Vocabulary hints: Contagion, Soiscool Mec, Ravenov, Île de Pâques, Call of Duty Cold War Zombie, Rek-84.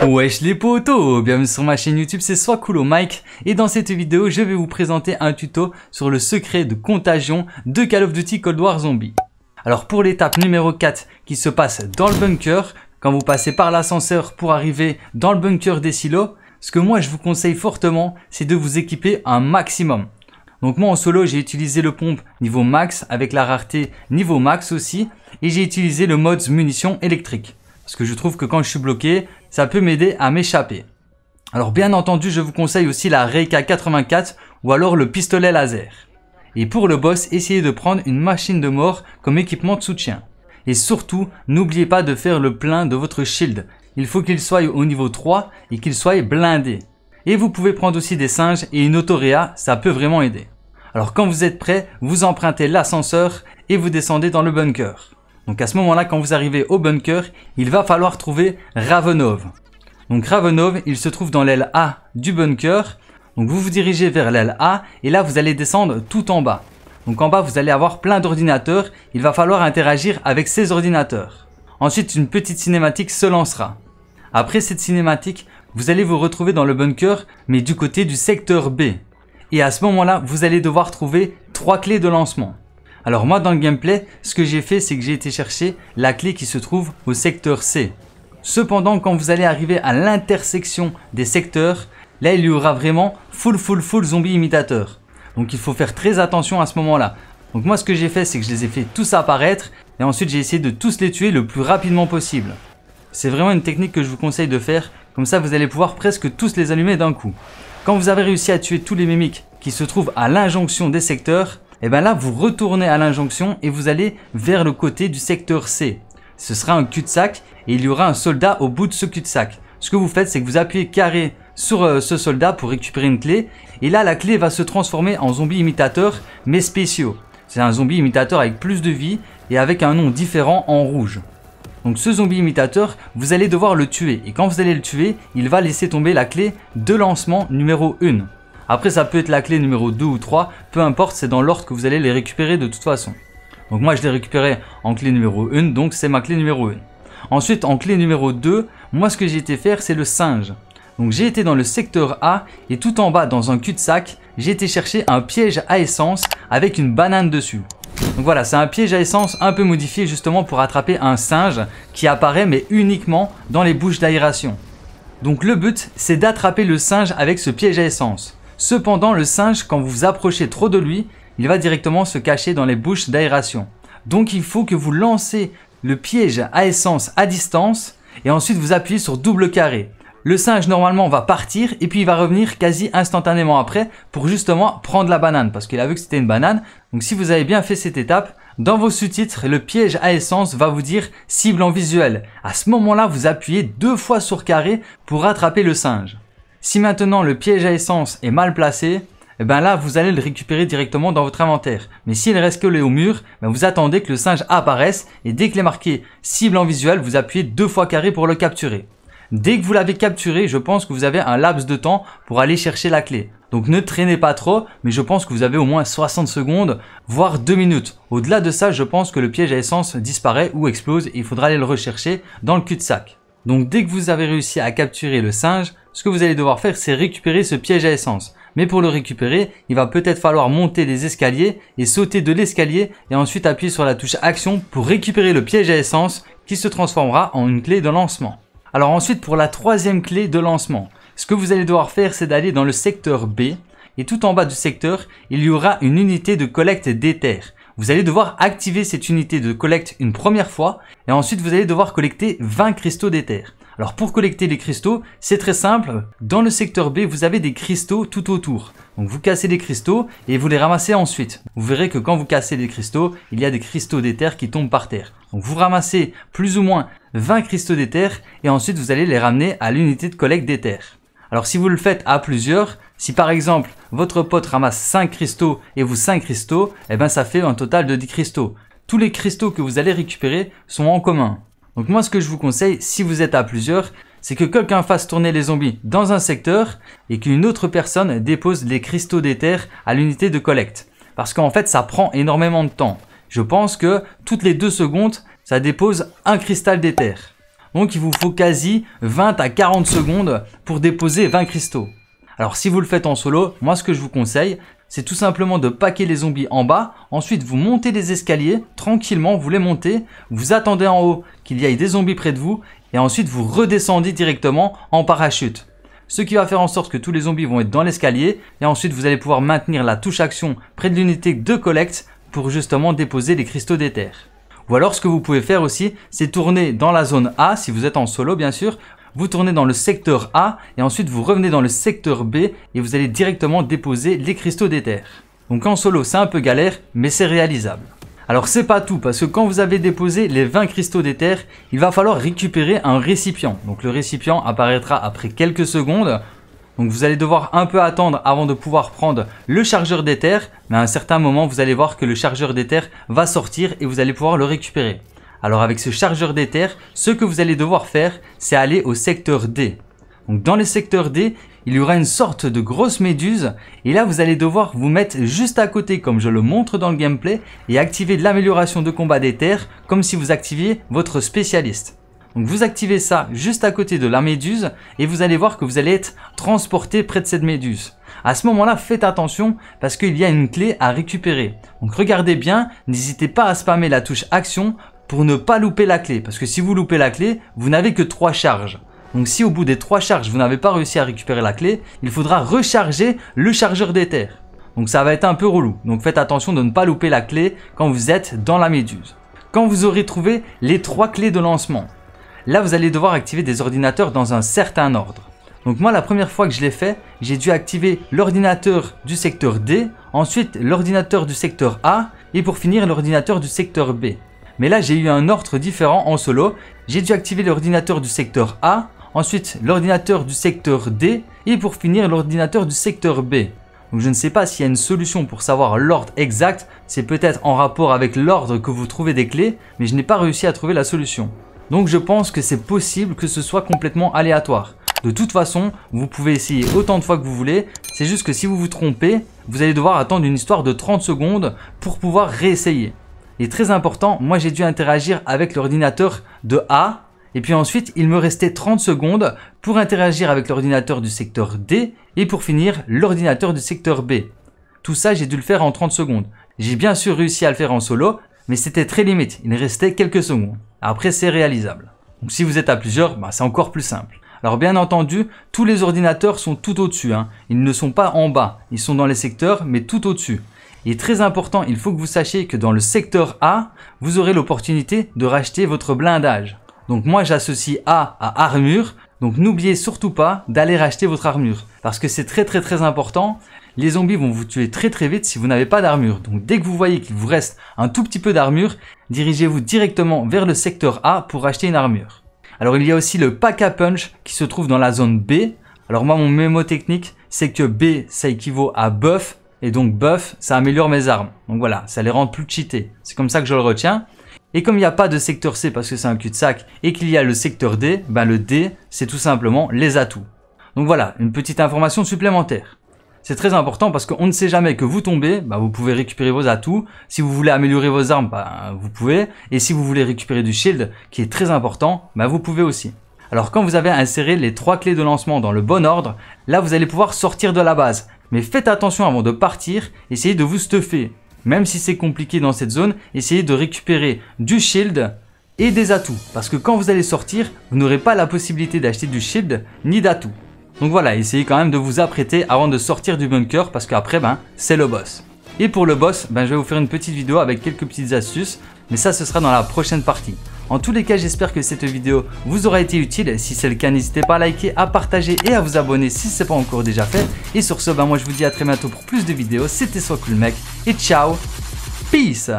Wesh les potos, bienvenue sur ma chaîne YouTube, c'est Soiscool Mec et dans cette vidéo je vais vous présenter un tuto sur le secret de Contagion de Call of Duty Cold War Zombie. Alors pour l'étape numéro 4 qui se passe dans le bunker, quand vous passez par l'ascenseur pour arriver dans le bunker des silos, ce que moi je vous conseille fortement c'est de vous équiper un maximum. Donc moi en solo j'ai utilisé le pompe niveau max avec la rareté niveau max aussi et j'ai utilisé le mode munitions électriques. Parce que je trouve que quand je suis bloqué, ça peut m'aider à m'échapper. Alors bien entendu, je vous conseille aussi la Rek-84 ou alors le pistolet laser. Et pour le boss, essayez de prendre une machine de mort comme équipement de soutien. Et surtout, n'oubliez pas de faire le plein de votre shield. Il faut qu'il soit au niveau 3 et qu'il soit blindé. Et vous pouvez prendre aussi des singes et une autoréa, ça peut vraiment aider. Alors quand vous êtes prêt, vous empruntez l'ascenseur et vous descendez dans le bunker. Donc à ce moment-là, quand vous arrivez au bunker, il va falloir trouver Ravenov. Donc Ravenov, il se trouve dans l'aile A du bunker. Donc vous vous dirigez vers l'aile A et là, vous allez descendre tout en bas. Donc en bas, vous allez avoir plein d'ordinateurs. Il va falloir interagir avec ces ordinateurs. Ensuite, une petite cinématique se lancera. Après cette cinématique, vous allez vous retrouver dans le bunker, mais du côté du secteur B. Et à ce moment-là, vous allez devoir trouver 3 clés de lancement. Alors moi dans le gameplay, ce que j'ai fait c'est que j'ai été chercher la clé qui se trouve au secteur C. Cependant quand vous allez arriver à l'intersection des secteurs, là il y aura vraiment full zombie imitateur. Donc il faut faire très attention à ce moment là. Donc moi ce que j'ai fait c'est que je les ai fait tous apparaître et ensuite j'ai essayé de tous les tuer le plus rapidement possible. C'est vraiment une technique que je vous conseille de faire, comme ça vous allez pouvoir presque tous les allumer d'un coup. Quand vous avez réussi à tuer tous les mimiques qui se trouvent à l'injonction des secteurs, et bien là, vous retournez à l'injonction et vous allez vers le côté du secteur C. Ce sera un cul-de-sac et il y aura un soldat au bout de ce cul-de-sac. Ce que vous faites, c'est que vous appuyez carré sur ce soldat pour récupérer une clé. Et là, la clé va se transformer en zombie imitateur, mais spéciaux. C'est un zombie imitateur avec plus de vie et avec un nom différent en rouge. Donc ce zombie imitateur, vous allez devoir le tuer. Et quand vous allez le tuer, il va laisser tomber la clé de lancement numéro 1. Après ça peut être la clé numéro 2 ou 3, peu importe, c'est dans l'ordre que vous allez les récupérer de toute façon. Donc moi je les récupérais en clé numéro 1, donc c'est ma clé numéro 1. Ensuite en clé numéro 2, moi ce que j'ai été faire c'est le singe. Donc j'ai été dans le secteur A et tout en bas dans un cul-de-sac, j'ai été chercher un piège à essence avec une banane dessus. Donc voilà, c'est un piège à essence un peu modifié justement pour attraper un singe qui apparaît mais uniquement dans les bouches d'aération. Donc le but c'est d'attraper le singe avec ce piège à essence. Cependant, le singe, quand vous vous approchez trop de lui, il va directement se cacher dans les bouches d'aération. Donc, il faut que vous lancez le piège à essence à distance et ensuite vous appuyez sur double carré. Le singe, normalement, va partir et puis il va revenir quasi instantanément après pour justement prendre la banane parce qu'il a vu que c'était une banane. Donc, si vous avez bien fait cette étape, dans vos sous-titres, le piège à essence va vous dire « cible en visuel ». À ce moment-là, vous appuyez 2 fois sur carré pour attraper le singe. Si maintenant le piège à essence est mal placé, et ben là vous allez le récupérer directement dans votre inventaire. Mais s'il reste collé au mur, ben vous attendez que le singe apparaisse et dès qu'il est marqué cible en visuel, vous appuyez 2 fois carré pour le capturer. Dès que vous l'avez capturé, je pense que vous avez un laps de temps pour aller chercher la clé. Donc ne traînez pas trop, mais je pense que vous avez au moins 60 secondes, voire 2 minutes. Au-delà de ça, je pense que le piège à essence disparaît ou explose et il faudra aller le rechercher dans le cul-de-sac. Donc dès que vous avez réussi à capturer le singe, ce que vous allez devoir faire c'est récupérer ce piège à essence. Mais pour le récupérer, il va peut-être falloir monter les escaliers et sauter de l'escalier et ensuite appuyer sur la touche action pour récupérer le piège à essence qui se transformera en une clé de lancement. Alors ensuite pour la 3e clé de lancement, ce que vous allez devoir faire c'est d'aller dans le secteur B et tout en bas du secteur, il y aura une unité de collecte d'éther. Vous allez devoir activer cette unité de collecte une première fois et ensuite vous allez devoir collecter 20 cristaux d'éther. Alors pour collecter les cristaux, c'est très simple. Dans le secteur B, vous avez des cristaux tout autour. Donc vous cassez les cristaux et vous les ramassez ensuite. Vous verrez que quand vous cassez les cristaux, il y a des cristaux d'éther qui tombent par terre. Donc vous ramassez plus ou moins 20 cristaux d'éther et ensuite vous allez les ramener à l'unité de collecte d'éther. Alors si vous le faites à plusieurs, si par exemple votre pote ramasse 5 cristaux et vous 5 cristaux, eh ben ça fait un total de 10 cristaux. Tous les cristaux que vous allez récupérer sont en commun. Donc moi ce que je vous conseille, si vous êtes à plusieurs, c'est que quelqu'un fasse tourner les zombies dans un secteur et qu'une autre personne dépose les cristaux d'éther à l'unité de collecte. Parce qu'en fait ça prend énormément de temps. Je pense que toutes les 2 secondes, ça dépose un cristal d'éther. Donc il vous faut quasi 20 à 40 secondes pour déposer 20 cristaux. Alors si vous le faites en solo, moi ce que je vous conseille, c'est tout simplement de paquer les zombies en bas, ensuite vous montez les escaliers, tranquillement vous les montez, vous attendez en haut qu'il y ait des zombies près de vous, et ensuite vous redescendez directement en parachute. Ce qui va faire en sorte que tous les zombies vont être dans l'escalier, et ensuite vous allez pouvoir maintenir la touche action près de l'unité de collecte pour justement déposer les cristaux d'éther. Ou alors ce que vous pouvez faire aussi, c'est tourner dans la zone A, si vous êtes en solo bien sûr, vous tournez dans le secteur A et ensuite vous revenez dans le secteur B et vous allez directement déposer les cristaux d'éther. Donc en solo c'est un peu galère mais c'est réalisable. Alors c'est pas tout parce que quand vous avez déposé les 20 cristaux d'éther, il va falloir récupérer un récipient. Donc le récipient apparaîtra après quelques secondes. Donc vous allez devoir un peu attendre avant de pouvoir prendre le chargeur d'éther, mais à un certain moment vous allez voir que le chargeur d'éther va sortir et vous allez pouvoir le récupérer. Alors avec ce chargeur d'éther, ce que vous allez devoir faire, c'est aller au secteur D. Donc dans le secteur D, il y aura une sorte de grosse méduse et là vous allez devoir vous mettre juste à côté comme je le montre dans le gameplay et activer l'amélioration de combat d'éther comme si vous activiez votre spécialiste. Donc vous activez ça juste à côté de la méduse et vous allez voir que vous allez être transporté près de cette méduse. À ce moment-là, faites attention parce qu'il y a une clé à récupérer. Donc regardez bien, n'hésitez pas à spammer la touche action pour ne pas louper la clé, parce que si vous loupez la clé, vous n'avez que 3 charges. Donc si au bout des 3 charges, vous n'avez pas réussi à récupérer la clé, il faudra recharger le chargeur d'éther. Donc ça va être un peu relou. Donc faites attention de ne pas louper la clé quand vous êtes dans la méduse. Quand vous aurez trouvé les 3 clés de lancement, là vous allez devoir activer des ordinateurs dans un certain ordre. Donc moi la première fois que je l'ai fait, j'ai dû activer l'ordinateur du secteur D, ensuite l'ordinateur du secteur A et pour finir l'ordinateur du secteur B. Mais là j'ai eu un ordre différent en solo, j'ai dû activer l'ordinateur du secteur A, ensuite l'ordinateur du secteur D et pour finir l'ordinateur du secteur B. Donc je ne sais pas s'il y a une solution pour savoir l'ordre exact, c'est peut-être en rapport avec l'ordre que vous trouvez des clés, mais je n'ai pas réussi à trouver la solution. Donc je pense que c'est possible que ce soit complètement aléatoire. De toute façon, vous pouvez essayer autant de fois que vous voulez, c'est juste que si vous vous trompez, vous allez devoir attendre une histoire de 30 secondes pour pouvoir réessayer. Et très important, moi j'ai dû interagir avec l'ordinateur de A et puis ensuite il me restait 30 secondes pour interagir avec l'ordinateur du secteur D et pour finir l'ordinateur du secteur B. Tout ça j'ai dû le faire en 30 secondes. J'ai bien sûr réussi à le faire en solo mais c'était très limite, il restait quelques secondes. Après c'est réalisable. Donc si vous êtes à plusieurs, bah, c'est encore plus simple. Alors bien entendu, tous les ordinateurs sont tout au-dessus, hein. Ils ne sont pas en bas, ils sont dans les secteurs mais tout au-dessus. Et très important, il faut que vous sachiez que dans le secteur A, vous aurez l'opportunité de racheter votre blindage. Donc moi j'associe A à armure, donc n'oubliez surtout pas d'aller racheter votre armure. Parce que c'est très important, les zombies vont vous tuer très vite si vous n'avez pas d'armure. Donc dès que vous voyez qu'il vous reste un tout petit peu d'armure, dirigez-vous directement vers le secteur A pour racheter une armure. Alors il y a aussi le pack à punch qui se trouve dans la zone B. Alors moi mon mémo technique c'est que B ça équivaut à buff. Et donc buff, ça améliore mes armes. Donc voilà, ça les rend plus cheatées. C'est comme ça que je le retiens. Et comme il n'y a pas de secteur C parce que c'est un cul-de-sac et qu'il y a le secteur D, ben le D, c'est tout simplement les atouts. Donc voilà, une petite information supplémentaire. C'est très important parce qu'on ne sait jamais que vous tombez, ben vous pouvez récupérer vos atouts. Si vous voulez améliorer vos armes, ben vous pouvez. Et si vous voulez récupérer du shield, qui est très important, ben vous pouvez aussi. Alors quand vous avez inséré les 3 clés de lancement dans le bon ordre, là vous allez pouvoir sortir de la base. Mais faites attention avant de partir, essayez de vous stuffer. Même si c'est compliqué dans cette zone, essayez de récupérer du shield et des atouts. Parce que quand vous allez sortir, vous n'aurez pas la possibilité d'acheter du shield ni d'atouts. Donc voilà, essayez quand même de vous apprêter avant de sortir du bunker parce qu'après, ben, c'est le boss. Et pour le boss, ben, je vais vous faire une petite vidéo avec quelques petites astuces. Mais ça, ce sera dans la prochaine partie. En tous les cas, j'espère que cette vidéo vous aura été utile. Si c'est le cas, n'hésitez pas à liker, à partager et à vous abonner si ce n'est pas encore déjà fait. Et sur ce, ben moi je vous dis à très bientôt pour plus de vidéos. C'était Soiscool Mec et ciao, peace.